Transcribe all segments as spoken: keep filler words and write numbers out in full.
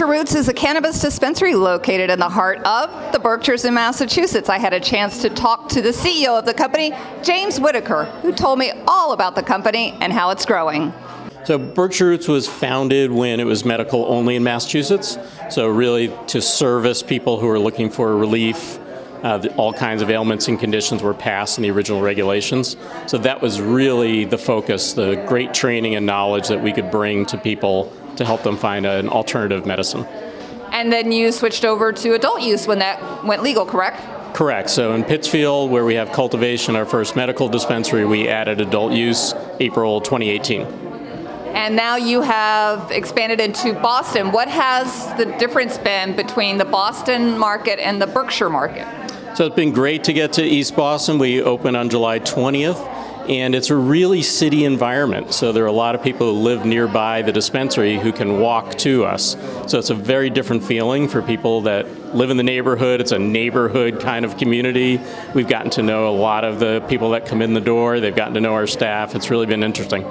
Berkshire Roots is a cannabis dispensary located in the heart of the Berkshires in Massachusetts. I had a chance to talk to the C E O of the company, James Winokur, who told me all about the company and how it's growing. So Berkshire Roots was founded when it was medical only in Massachusetts, so really to service people who are looking for relief. Uh, the, all kinds of ailments and conditions were passed in the original regulations. So that was really the focus, the great training and knowledge that we could bring to people to help them find a, an alternative medicine. And then you switched over to adult use when that went legal, correct? Correct. So in Pittsfield, where we have cultivation, our first medical dispensary, we added adult use April twenty eighteen. And now you have expanded into Boston. What has the difference been between the Boston market and the Berkshire market? So it's been great to get to East Boston. We open on July twentieth, and it's a really city environment. So there are a lot of people who live nearby the dispensary who can walk to us. So it's a very different feeling for people that live in the neighborhood. It's a neighborhood kind of community. We've gotten to know a lot of the people that come in the door. They've gotten to know our staff. It's really been interesting.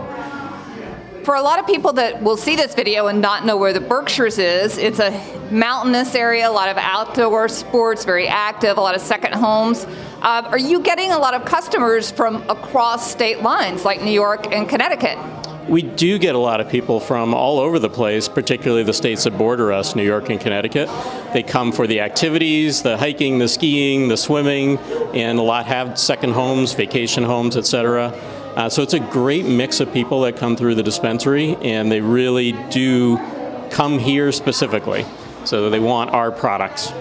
For a lot of people that will see this video and not know where the Berkshires is, it's a mountainous area, a lot of outdoor sports, very active, a lot of second homes. Uh, are you getting a lot of customers from across state lines, like New York and Connecticut? We do get a lot of people from all over the place, particularly the states that border us, New York and Connecticut. They come for the activities, the hiking, the skiing, the swimming, and a lot have second homes, vacation homes, et cetera. Uh, so it's a great mix of people that come through the dispensary, and they really do come here specifically. So they want our products.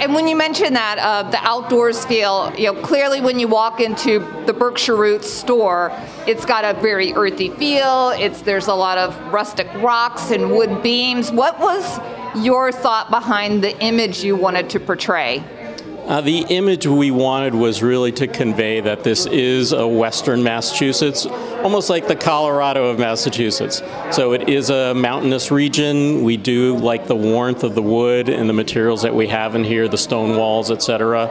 And when you mention that, uh, the outdoors feel, you know, clearly when you walk into the Berkshire Roots store, it's got a very earthy feel. It's there's a lot of rustic rocks and wood beams. What was your thought behind the image you wanted to portray? Uh, the image we wanted was really to convey that this is a Western Massachusetts, almost like the Colorado of Massachusetts. So it is a mountainous region. We do like the warmth of the wood and the materials that we have in here, the stone walls, et cetera.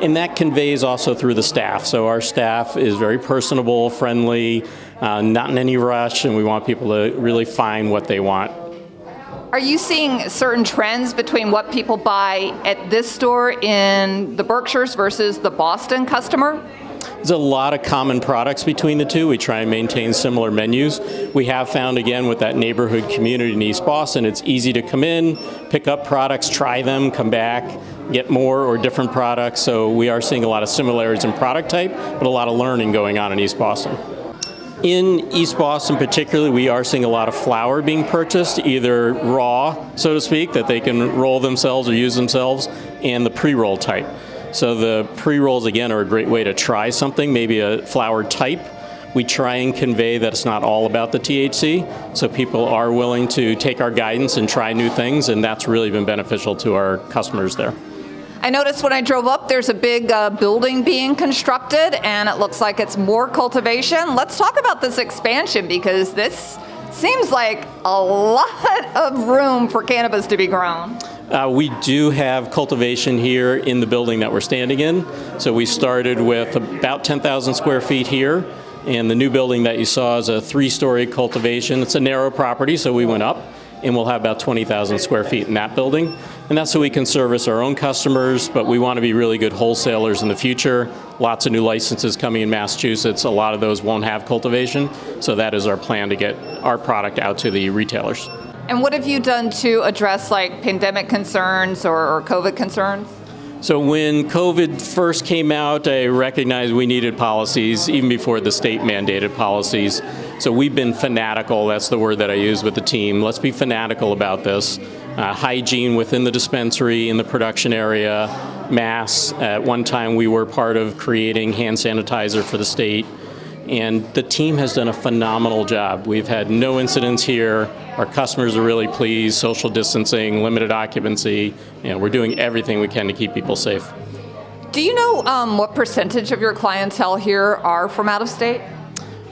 And that conveys also through the staff. So our staff is very personable, friendly, uh, not in any rush, and we want people to really find what they want. Are you seeing certain trends between what people buy at this store in the Berkshires versus the Boston customer? There's a lot of common products between the two. We try and maintain similar menus. We have found, again, with that neighborhood community in East Boston, it's easy to come in, pick up products, try them, come back, get more or different products. So we are seeing a lot of similarities in product type, but a lot of learning going on in East Boston. In East Boston particularly, we are seeing a lot of flower being purchased, either raw, so to speak, that they can roll themselves or use themselves, and the pre-roll type. So the pre-rolls, again, are a great way to try something, maybe a flower type. We try and convey that it's not all about the T H C, so people are willing to take our guidance and try new things, and that's really been beneficial to our customers there. I noticed when I drove up, there's a big uh, building being constructed, and it looks like it's more cultivation. Let's talk about this expansion, because this seems like a lot of room for cannabis to be grown. Uh, we do have cultivation here in the building that we're standing in. So we started with about ten thousand square feet here, and the new building that you saw is a three-story cultivation. It's a narrow property, so we went up, and we'll have about twenty thousand square feet in that building. And that's so we can service our own customers, but we want to be really good wholesalers in the future. Lots of new licenses coming in Massachusetts. A lot of those won't have cultivation. So that is our plan, to get our product out to the retailers. And what have you done to address like pandemic concerns or, or COVID concerns? So when COVID first came out, I recognized we needed policies even before the state mandated policies. So we've been fanatical, that's the word that I use with the team. Let's be fanatical about this. Uh, hygiene within the dispensary, in the production area, masks. At one time we were part of creating hand sanitizer for the state. And the team has done a phenomenal job. We've had no incidents here. Our customers are really pleased. Social distancing, limited occupancy. You know, we're doing everything we can to keep people safe. Do you know um, what percentage of your clientele here are from out of state?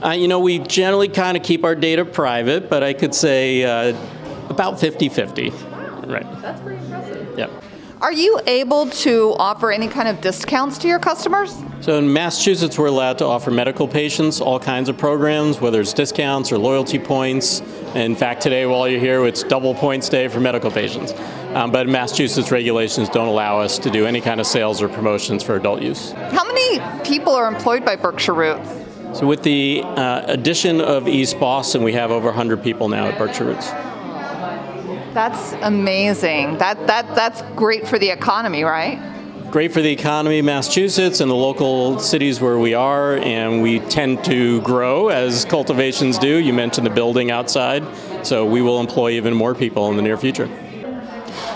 Uh, you know, we generally kind of keep our data private, but I could say uh, about fifty fifty. Right. That's pretty impressive. Yep. Are you able to offer any kind of discounts to your customers? So in Massachusetts, we're allowed to offer medical patients all kinds of programs, whether it's discounts or loyalty points. In fact, today while you're here, it's double points day for medical patients. Um, but Massachusetts regulations don't allow us to do any kind of sales or promotions for adult use. How many people are employed by Berkshire Roots? So with the uh, addition of East Boston, we have over one hundred people now at Berkshire Roots. That's amazing. That, that, that's great for the economy, right? Great for the economy of Massachusetts and the local cities where we are, and we tend to grow as cultivations do. You mentioned the building outside, so we will employ even more people in the near future.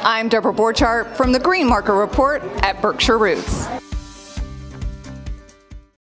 I'm Deborah Borchardt from the Green Market Report at Berkshire Roots.